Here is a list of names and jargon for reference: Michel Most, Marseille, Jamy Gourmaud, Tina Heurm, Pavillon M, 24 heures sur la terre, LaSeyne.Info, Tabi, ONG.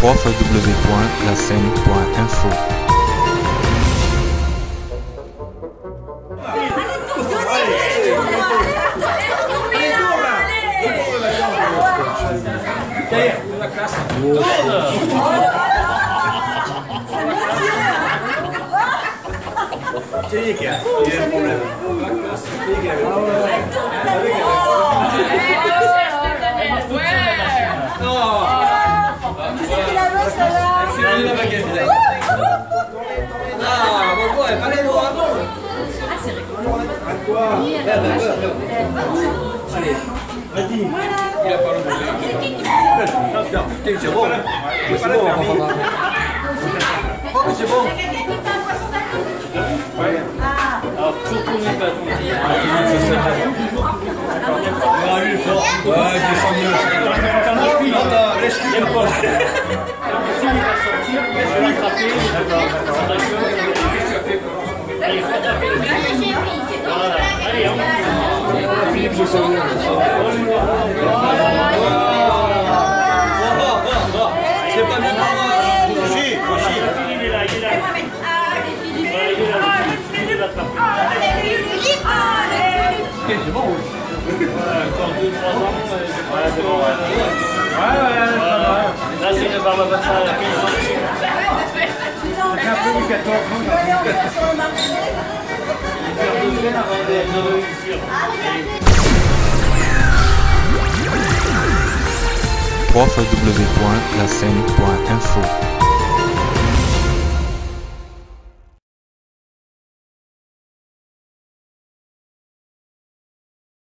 www.LaSeyne.Info. www.LaSeyne.Info